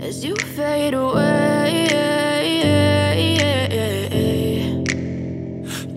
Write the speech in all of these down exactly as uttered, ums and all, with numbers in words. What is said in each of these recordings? as you fade away.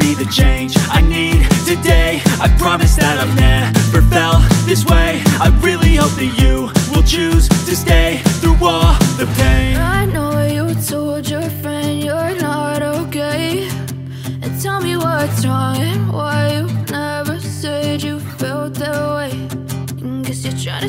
be the change I need today. I promise that I've never felt this way. I really hope that you will choose to stay through all the pain. I know you told your friend you're not okay, and tell me what's wrong and why you never said you felt that way. Guess you're trying to